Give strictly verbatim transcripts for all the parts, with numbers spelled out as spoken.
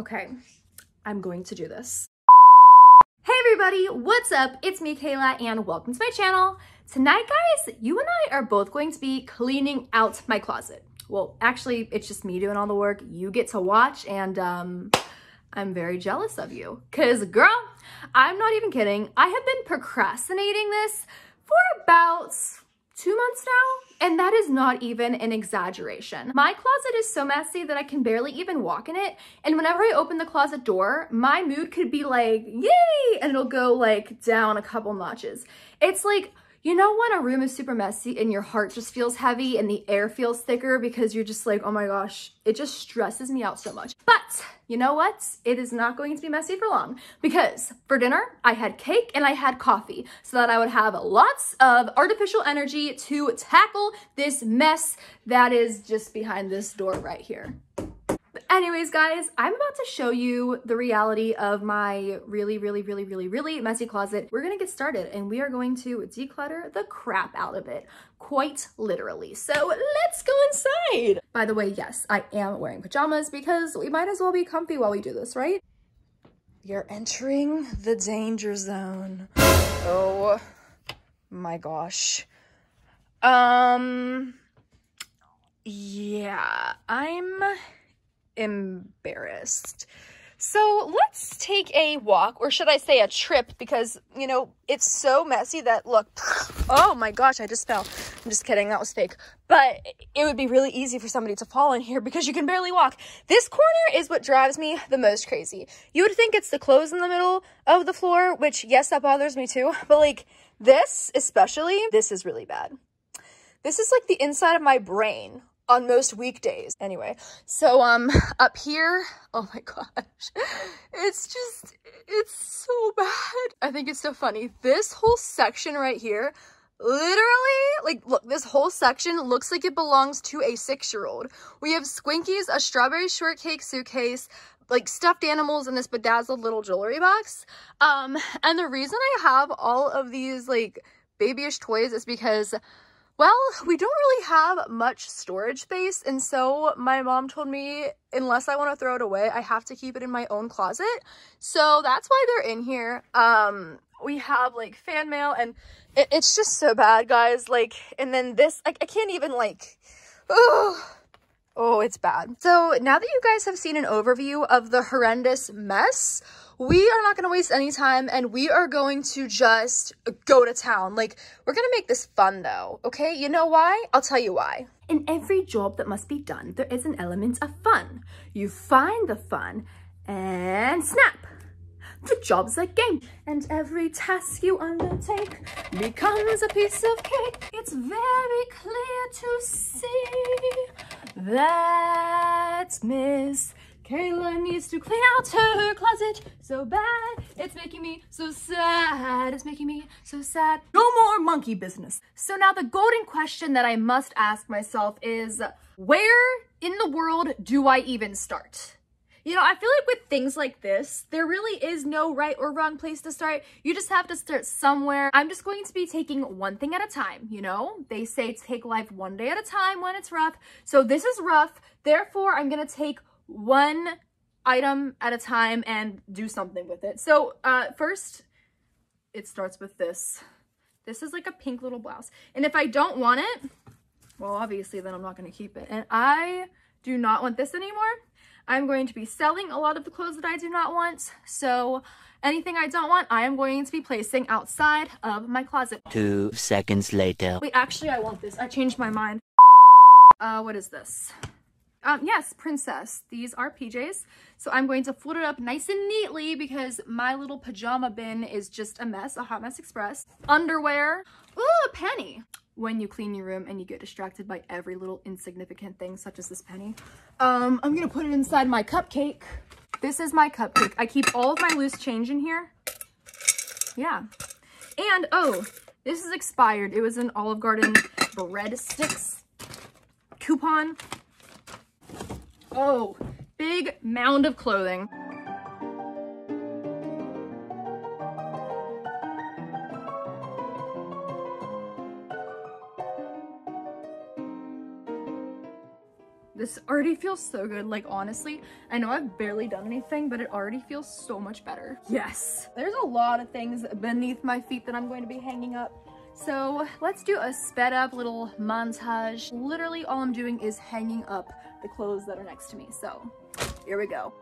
Okay, I'm going to do this. Hey everybody, what's up? It's me, Kayla, and welcome to my channel. Tonight, guys, you and I are both going to be cleaning out my closet. Well, actually, it's just me doing all the work. You get to watch, and um, I'm very jealous of you. Because, girl, I'm not even kidding. I have been procrastinating this for about two months now, and that is not even an exaggeration. My closet is so messy that I can barely even walk in it, and whenever I open the closet door, my mood could be like, yay, and it'll go like down a couple notches. It's like, you know when a room is super messy and your heart just feels heavy and the air feels thicker because you're just like, oh my gosh, it just stresses me out so much. But you know what? It is not going to be messy for long because for dinner, I had cake and I had coffee so that I would have lots of artificial energy to tackle this mess that is just behind this door right here. Anyways, guys, I'm about to show you the reality of my really, really, really, really, really messy closet. We're gonna get started and we are going to declutter the crap out of it, quite literally. So let's go inside. By the way, yes, I am wearing pajamas because we might as well be comfy while we do this, right? You're entering the danger zone. Oh my gosh. Um, yeah, I'm embarrassed. So let's take a walk, or should I say a trip, because you know it's so messy that, look, oh my gosh, I just fell. I'm just kidding, that was fake. But it would be really easy for somebody to fall in here because you can barely walk. This corner is what drives me the most crazy. You would think it's the clothes in the middle of the floor, which, yes, that bothers me too, but like this especially, this is really bad. This is like the inside of my brain on most weekdays. Anyway, so um, up here, oh my gosh, it's just, it's so bad. I think it's so funny. This whole section right here, literally, like, look, this whole section looks like it belongs to a six-year-old. We have Squinkies, a strawberry shortcake suitcase, like stuffed animals in this bedazzled little jewelry box. Um, and the reason I have all of these like babyish toys is because, well, we don't really have much storage space, and so my mom told me unless I want to throw it away, I have to keep it in my own closet. So that's why they're in here. Um, we have like fan mail, and it, it's just so bad, guys. Like, and then this, I, I can't even like, oh, oh, it's bad. So now that you guys have seen an overview of the horrendous mess, we are not going to waste any time, and we are going to just go to town. Like, we're going to make this fun, though, okay? You know why? I'll tell you why. In every job that must be done, there is an element of fun. You find the fun, and snap! The job's a game, and every task you undertake becomes a piece of cake. It's very clear to see that Miss Kayla needs to clean out her closet so bad. It's making me so sad. It's making me so sad. No more monkey business. So now the golden question that I must ask myself is, where in the world do I even start? You know, I feel like with things like this, there really is no right or wrong place to start. You just have to start somewhere. I'm just going to be taking one thing at a time, you know? They say take life one day at a time when it's rough. So this is rough. Therefore, I'm going to take one item at a time and do something with it. So uh, first, it starts with this. This is like a pink little blouse. And if I don't want it, well, obviously, then I'm not going to keep it. And I do not want this anymore. I'm going to be selling a lot of the clothes that I do not want. So anything I don't want, I am going to be placing outside of my closet. Two seconds later. Wait, actually, I want this. I changed my mind. Uh, what is this? Um, yes, princess. These are P Js. So I'm going to fold it up nice and neatly because my little pajama bin is just a mess, a hot mess express. Underwear. Ooh, a penny. When you clean your room and you get distracted by every little insignificant thing, such as this penny. Um, I'm gonna put it inside my cupcake. This is my cupcake. I keep all of my loose change in here. Yeah. And, oh, this is expired. It was an Olive Garden breadsticks coupon. Oh, big mound of clothing. this already feels so good. Like, honestly, I know I've barely done anything, but it already feels so much better. Yes, there's a lot of things beneath my feet that I'm going to be hanging up. So let's do a sped up little montage. Literally all I'm doing is hanging up the clothes that are next to me. So here we go.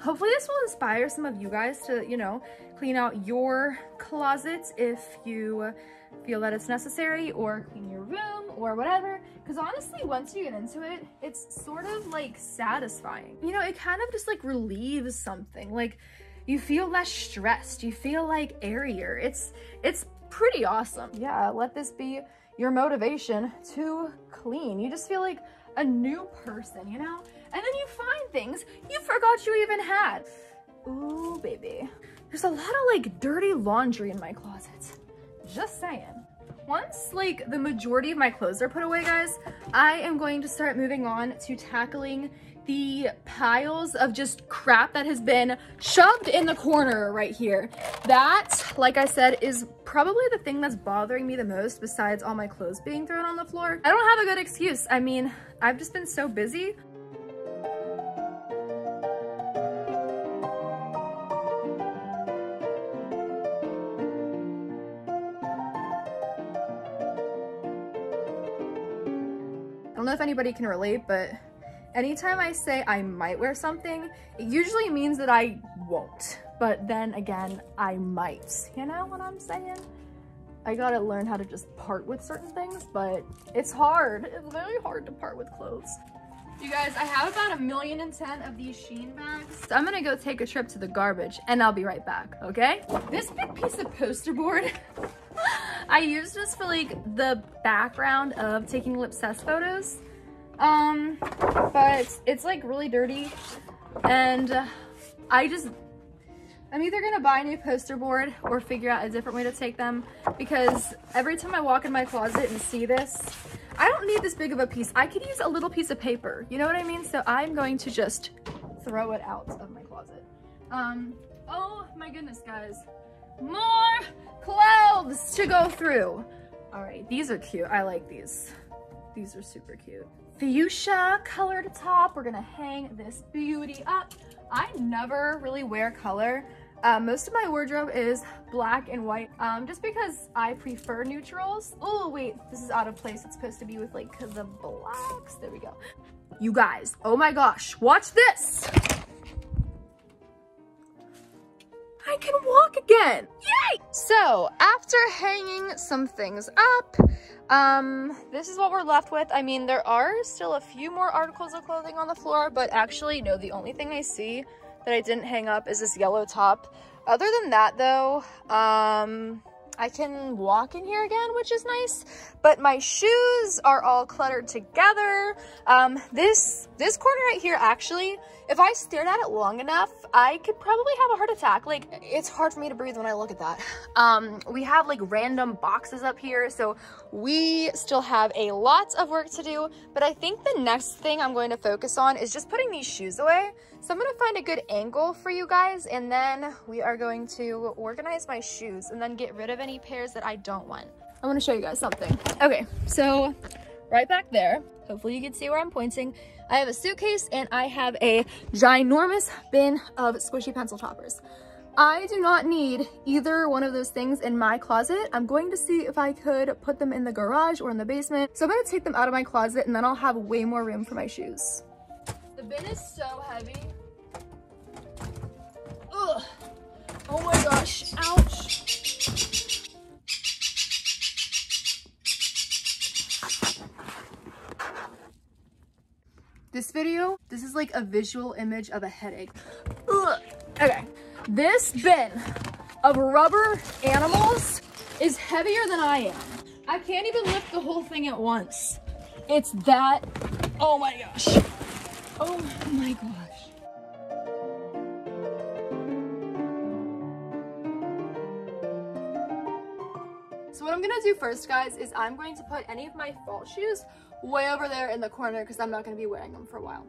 Hopefully this will inspire some of you guys to, you know, clean out your closets if you feel that it's necessary, or clean your room or whatever. Because honestly, once you get into it, it's sort of like satisfying. You know, it kind of just like relieves something. Like, you feel less stressed. You feel like airier. It's, it's pretty awesome. Yeah, let this be your motivation to clean. You just feel like a new person, you know? And then you find things you forgot you even had. Ooh, baby. There's a lot of like dirty laundry in my closet. Just saying. Once like the majority of my clothes are put away, guys, I am going to start moving on to tackling the piles of just crap that has been shoved in the corner right here. That, like I said, is probably the thing that's bothering me the most besides all my clothes being thrown on the floor. I don't have a good excuse. I mean, I've just been so busy. I don't know if anybody can relate, but anytime I say I might wear something, it usually means that I won't. But then again, I might. You know what I'm saying? I gotta learn how to just part with certain things, but it's hard. It's very hard to part with clothes. You guys, I have about a million and ten of these Shein bags. So I'm gonna go take a trip to the garbage and I'll be right back, okay? This big piece of poster board, I use this for like the background of taking Lipsess photos. Um, but it's like really dirty and uh, I just, I'm either gonna buy a new poster board or figure out a different way to take them, because every time I walk in my closet and see this, I don't need this big of a piece. I could use a little piece of paper, you know what I mean? So I'm going to just throw it out of my closet. Um, oh my goodness, guys. More clothes to go through. All right, these are cute. I like these. These are super cute. Fuchsia colored top. We're gonna hang this beauty up. I never really wear color. Uh, most of my wardrobe is black and white, um, just because I prefer neutrals. Oh wait, this is out of place. It's supposed to be with like the blacks. There we go. You guys, oh my gosh, watch this. I can walk again. Yay! So after hanging some things up, um this is what we're left with. I mean, there are still a few more articles of clothing on the floor, but actually no, the only thing I see that I didn't hang up is this yellow top. Other than that though, um I can walk in here again, which is nice, but my shoes are all cluttered together. um this this corner right here, actually, if I stared at it long enough, I could probably have a heart attack. Like, it's hard for me to breathe when I look at that. Um we have like random boxes up here, so we still have a lot of work to do, but I think the next thing I'm going to focus on is just putting these shoes away. So I'm going to find a good angle for you guys, and then we are going to organize my shoes and then get rid of any pairs that I don't want. I want to show you guys something. Okay, so right back there, hopefully you can see where I'm pointing, I have a suitcase and I have a ginormous bin of squishy pencil toppers. I do not need either one of those things in my closet. I'm going to see if I could put them in the garage or in the basement. So I'm going to take them out of my closet and then I'll have way more room for my shoes. The bin is so heavy. Ugh. Oh my gosh, ouch. This video, this is like a visual image of a headache. Ugh. Okay. This bin of rubber animals is heavier than I am. I can't even lift the whole thing at once. It's that, oh my gosh. Oh my gosh. So what I'm gonna do first, guys, is I'm going to put any of my fall shoes way over there in the corner because I'm not gonna be wearing them for a while.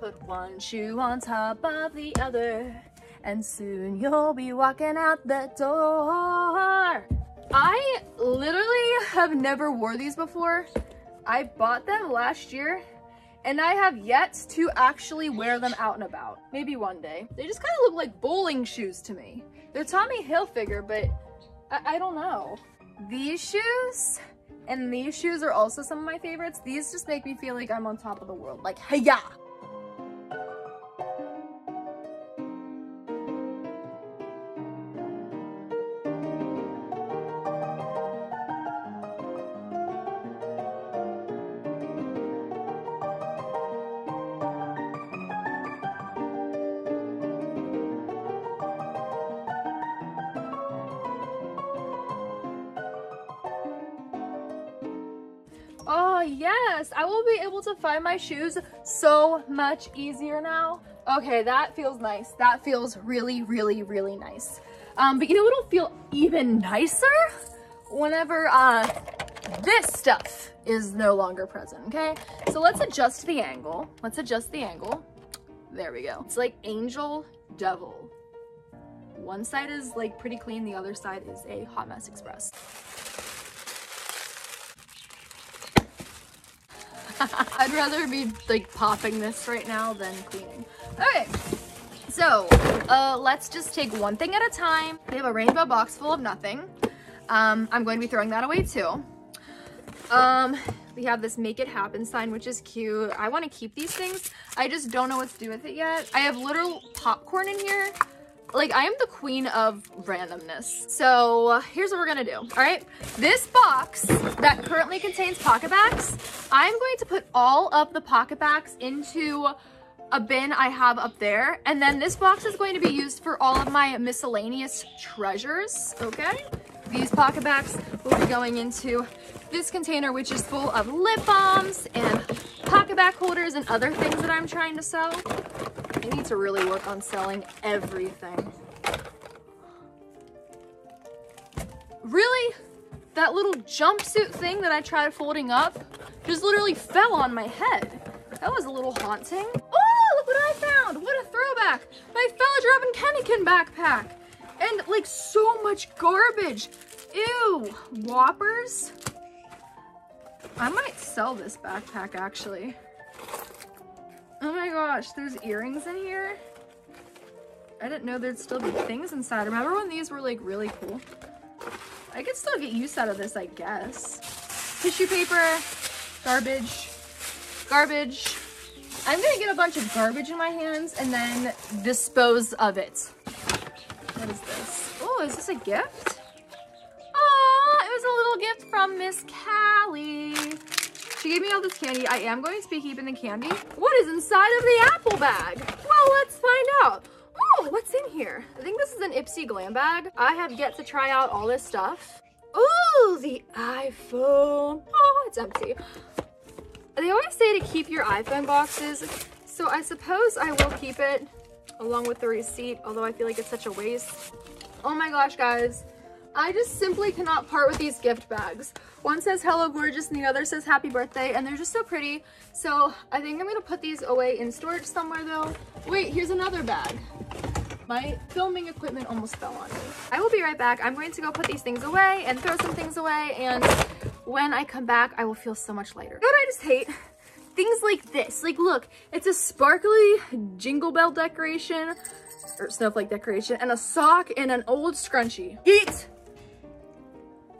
Put one shoe on top of the other, and soon you'll be walking out the door. I literally have never wore these before. I bought them last year, and I have yet to actually wear them out and about. Maybe one day. They just kind of look like bowling shoes to me. They're Tommy Hilfiger, but I, I don't know. These shoes and these shoes are also some of my favorites. These just make me feel like I'm on top of the world. Like, hey-ya! Oh yes, I will be able to find my shoes so much easier now. Okay, that feels nice. That feels really, really, really nice. Um, but you know what'll feel even nicer? Whenever uh, this stuff is no longer present, okay? So let's adjust the angle. Let's adjust the angle. There we go. It's like angel, devil. One side is like pretty clean, the other side is a hot mess express. I'd rather be like popping this right now than cleaning. Okay, so uh, let's just take one thing at a time. We have a rainbow box full of nothing. Um, I'm going to be throwing that away too. Um, we have this make it happen sign, which is cute. I want to keep these things. I just don't know what to do with it yet. I have literal popcorn in here. Like, I am the queen of randomness. So uh, here's what we're gonna do, all right? This box that currently contains pocket backs, I'm going to put all of the pocket backs into a bin I have up there. And then this box is going to be used for all of my miscellaneous treasures, okay? These pocket backs will be going into this container, which is full of lip balms and pocket back holders and other things that I'm trying to sell. I need to really work on selling everything. Really? That little jumpsuit thing that I tried folding up just literally fell on my head. That was a little haunting. Oh, look what I found! What a throwback! My Felder Evan Kennekin backpack! And like so much garbage! Ew! Whoppers? I might sell this backpack actually. Oh my gosh, there's earrings in here. I didn't know there'd still be things inside. Remember when these were like really cool? I could still get use out of this, I guess. Tissue paper, garbage, garbage. I'm gonna get a bunch of garbage in my hands and then dispose of it. What is this? Oh, is this a gift? Aw, it was a little gift from Miss Callie. She gave me all this candy. I am going to be keeping the candy. What is inside of the Apple bag? Well, let's find out. Oh, what's in here? I think this is an Ipsy glam bag. I have yet to try out all this stuff. Ooh, the iPhone. Oh, it's empty. They always say to keep your iPhone boxes, so I suppose I will keep it along with the receipt, although I feel like it's such a waste. Oh my gosh, guys. I just simply cannot part with these gift bags. One says hello gorgeous and the other says happy birthday, and they're just so pretty. So I think I'm gonna put these away in storage somewhere though. Wait, here's another bag. My filming equipment almost fell on me. I will be right back. I'm going to go put these things away and throw some things away, and when I come back, I will feel so much lighter. You know what I just hate? Things like this. Like, look, it's a sparkly jingle bell decoration, or snowflake decoration, and a sock and an old scrunchie. Eat!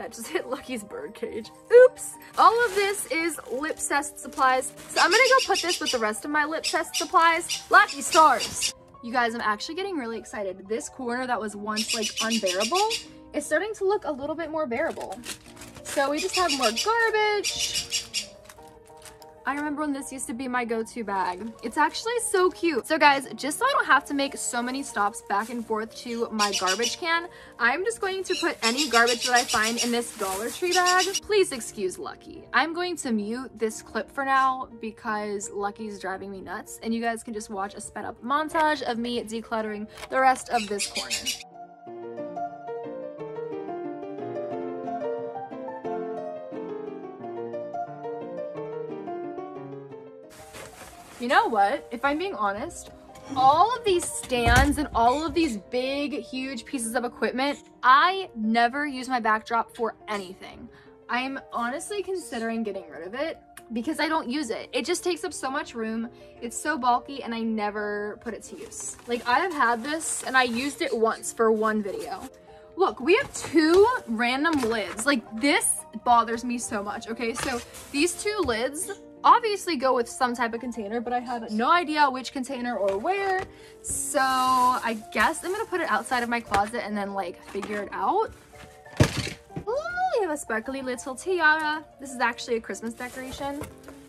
That just hit Lucky's bird cage. Oops. All of this is lip test supplies. So I'm gonna go put this with the rest of my lip test supplies. Lucky stars. You guys, I'm actually getting really excited. This corner that was once like unbearable is starting to look a little bit more bearable. So we just have more garbage. I remember when this used to be my go-to bag. It's actually so cute. So guys, just so I don't have to make so many stops back and forth to my garbage can, I'm just going to put any garbage that I find in this Dollar Tree bag. Please excuse Lucky. I'm going to mute this clip for now because Lucky's driving me nuts, and you guys can just watch a sped up montage of me decluttering the rest of this corner. You know what? If I'm being honest, all of these stands and all of these big, huge pieces of equipment, I never use my backdrop for anything. I'm honestly considering getting rid of it because I don't use it. It just takes up so much room. It's so bulky and I never put it to use. Like, I have had this and I used it once for one video. Look, we have two random lids. Like, this bothers me so much, okay? So these two lids obviously go with some type of container, but I have no idea which container or where. So I guess I'm gonna put it outside of my closet and then like figure it out. Oh, I have a sparkly little tiara. This is actually a Christmas decoration.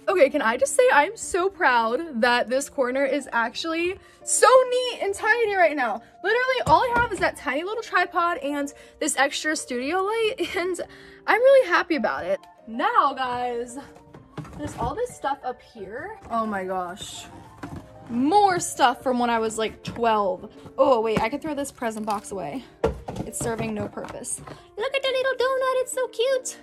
Okay, can I just say I'm so proud that this corner is actually so neat and tidy right now. Literally all I have is that tiny little tripod and this extra studio light, and I'm really happy about it. Now guys, there's all this stuff up here. Oh my gosh. More stuff from when I was like twelve. Oh wait, I could throw this present box away. It's serving no purpose. Look at that little donut, it's so cute.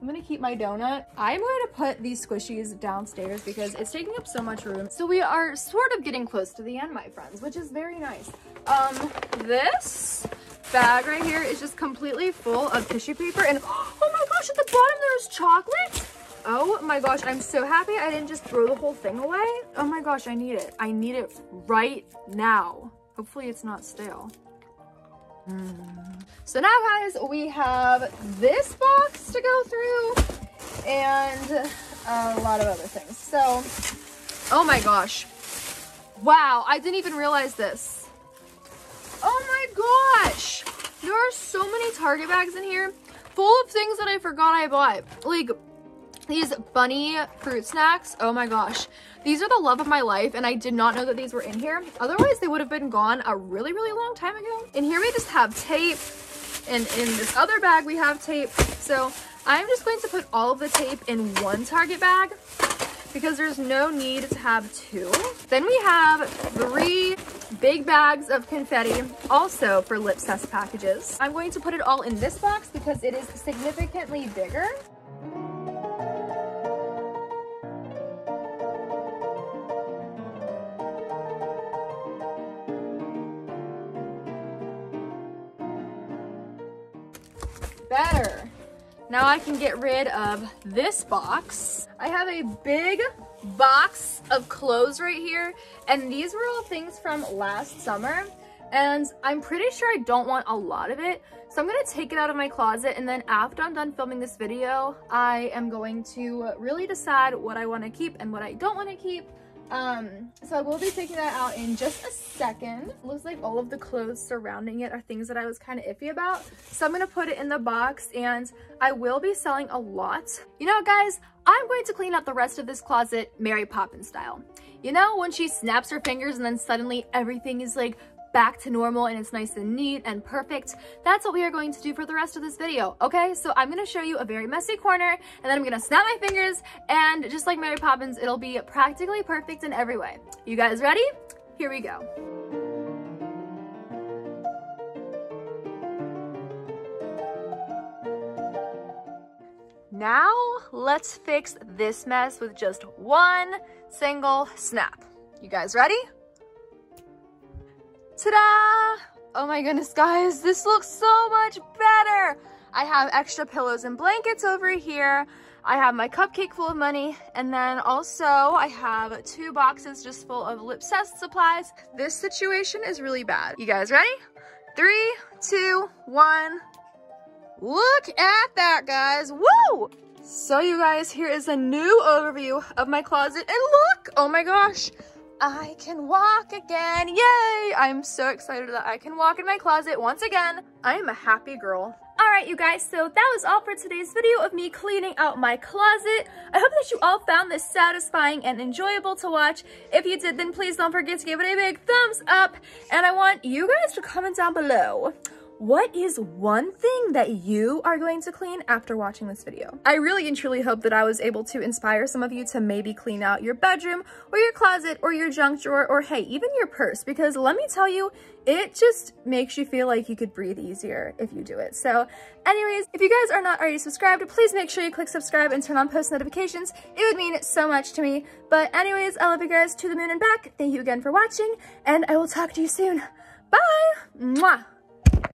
I'm gonna keep my donut. I'm going to put these squishies downstairs because it's taking up so much room. So we are sort of getting close to the end, my friends, which is very nice. Um, this bag right here is just completely full of tissue paper, and oh my gosh, at the bottom there's chocolate. Oh my gosh, I'm so happy I didn't just throw the whole thing away. Oh my gosh, I need it. I need it right now. Hopefully it's not stale. Mm. So now guys, we have this box to go through and a lot of other things. So, oh my gosh. Wow, I didn't even realize this. Oh my gosh. There are so many Target bags in here full of things that I forgot I bought. Like, these bunny fruit snacks, oh my gosh. These are the love of my life, and I did not know that these were in here. Otherwise, they would have been gone a really, really long time ago. In here, we just have tape, and in this other bag, we have tape. So I'm just going to put all of the tape in one Target bag because there's no need to have two. Then we have three big bags of confetti, also for lip test packages. I'm going to put it all in this box because it is significantly bigger. Better. Now I can get rid of this box. I have a big box of clothes right here, and these were all things from last summer, and I'm pretty sure I don't want a lot of it, so I'm gonna take it out of my closet, and then after I'm done filming this video, I am going to really decide what I want to keep and what I don't want to keep. Um, so I will be taking that out in just a second. Looks like all of the clothes surrounding it are things that I was kind of iffy about. So I'm going to put it in the box, and I will be selling a lot. You know, guys, I'm going to clean up the rest of this closet Mary Poppins style. You know, when she snaps her fingers and then suddenly everything is like back to normal and it's nice and neat and perfect. That's what we are going to do for the rest of this video, okay? So I'm gonna show you a very messy corner, and then I'm gonna snap my fingers, and just like Mary Poppins, it'll be practically perfect in every way. You guys ready? Here we go. Now, let's fix this mess with just one single snap. You guys ready? Ta-da! Oh my goodness, guys, this looks so much better. I have extra pillows and blankets over here. I have my cupcake full of money, and then also I have two boxes just full of lip test supplies. This situation is really bad. You guys ready? Three, two, one. Look at that, guys. Woo! So you guys, here is a new overview of my closet. And look, oh my gosh, I can walk again. Yay! I'm so excited that I can walk in my closet once again. I am a happy girl. Alright you guys, so that was all for today's video of me cleaning out my closet. I hope that you all found this satisfying and enjoyable to watch. If you did, then please don't forget to give it a big thumbs up. And I want you guys to comment down below. What is one thing that you are going to clean after watching this video? I really and truly hope that I was able to inspire some of you to maybe clean out your bedroom or your closet or your junk drawer or hey, even your purse, because let me tell you, it just makes you feel like you could breathe easier if you do it. So anyways, if you guys are not already subscribed, please make sure you click subscribe and turn on post notifications. It would mean so much to me. But anyways, I love you guys to the moon and back. Thank you again for watching, and I will talk to you soon. Bye! Mwah!